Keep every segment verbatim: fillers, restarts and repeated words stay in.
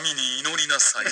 神に祈りなさい。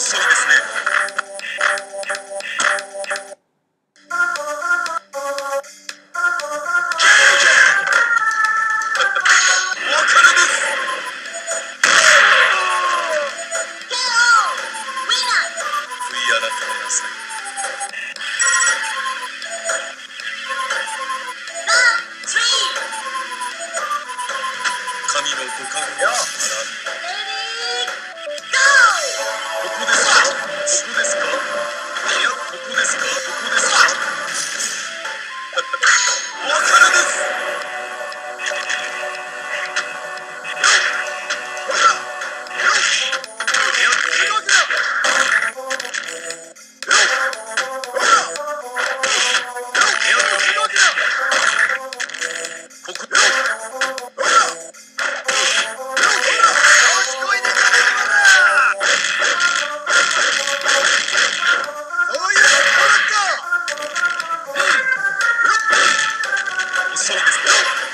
そうです。